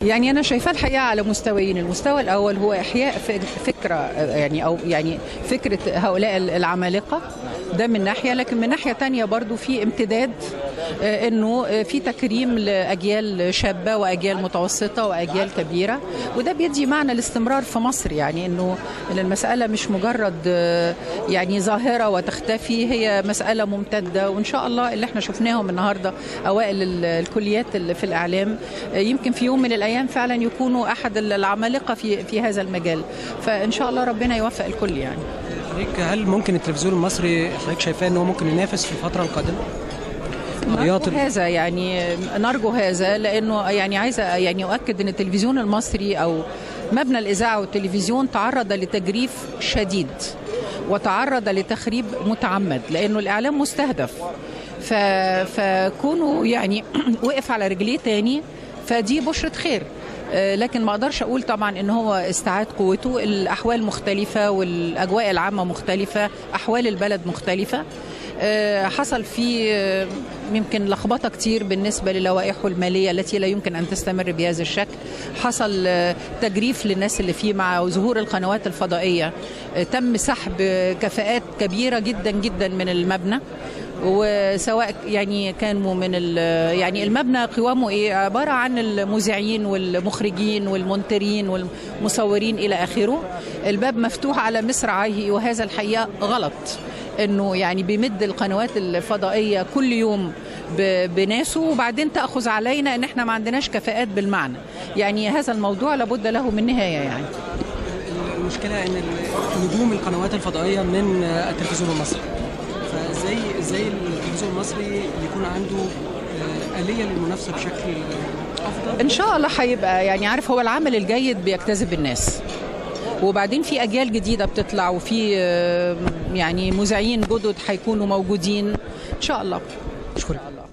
يعني أنا شايفاه الحقيقة على مستويين، المستوى الأول هو إحياء فكرة يعني فكرة هؤلاء العمالقة، ده من ناحية، لكن من ناحية تانية برضو في امتداد، إنه في تكريم لأجيال شابة وأجيال متوسطة وأجيال كبيرة، وده بيدي معنى الاستمرار في مصر، يعني إنه المسألة مش مجرد يعني ظاهرة وتختفي، هي مسألة ممتدة، وإن شاء الله اللي احنا شفناهم النهاردة أوائل الكليات اللي في الإعلام يمكن في يوم من الأيام فعلا يكونوا أحد العمالقة في هذا المجال، فإن شاء الله ربنا يوفق الكل. يعني هل ممكن التلفزيون المصري حضرتك شايفاه أنه ممكن ينافس في الفترة القادمة؟ نرجو هذا، يعني نرجو هذا، لأنه يعني عايزة يعني أؤكد أن التلفزيون المصري أو مبنى الإذاعة والتلفزيون تعرض لتجريف شديد وتعرض لتخريب متعمد، لأنه الإعلام مستهدف، فكونه يعني وقف على رجليه تاني فدي بشرة خير، لكن ما اقدرش اقول طبعا ان هو استعاد قوته، الاحوال مختلفة والاجواء العامة مختلفة، احوال البلد مختلفة، حصل فيه يمكن لخبطة كتير بالنسبة للوائحه المالية التي لا يمكن أن تستمر بهذا الشكل، حصل تجريف للناس اللي فيه مع ظهور القنوات الفضائية، تم سحب كفاءات كبيرة جدا جدا من المبنى، وسواء يعني كانوا من يعني المبنى قوامه ايه، عباره عن المذيعين والمخرجين والمونترين والمصورين الى اخره، الباب مفتوح على مصر عايهي، وهذا الحقيقه غلط، انه يعني بيمد القنوات الفضائيه كل يوم بناسه، وبعدين تاخذ علينا ان احنا ما عندناش كفاءات بالمعنى، يعني هذا الموضوع لابد له من نهايه. يعني المشكله ان نجوم القنوات الفضائيه من التلفزيون المصري، زي التلفزيون المصري يكون عنده آلية للمنافسة بشكل أفضل إن شاء الله، هيبقى يعني عارف، هو العمل الجيد بيجتذب الناس، وبعدين في أجيال جديدة بتطلع، وفي يعني مذيعين جدد هيكونوا موجودين إن شاء الله. أشكرك.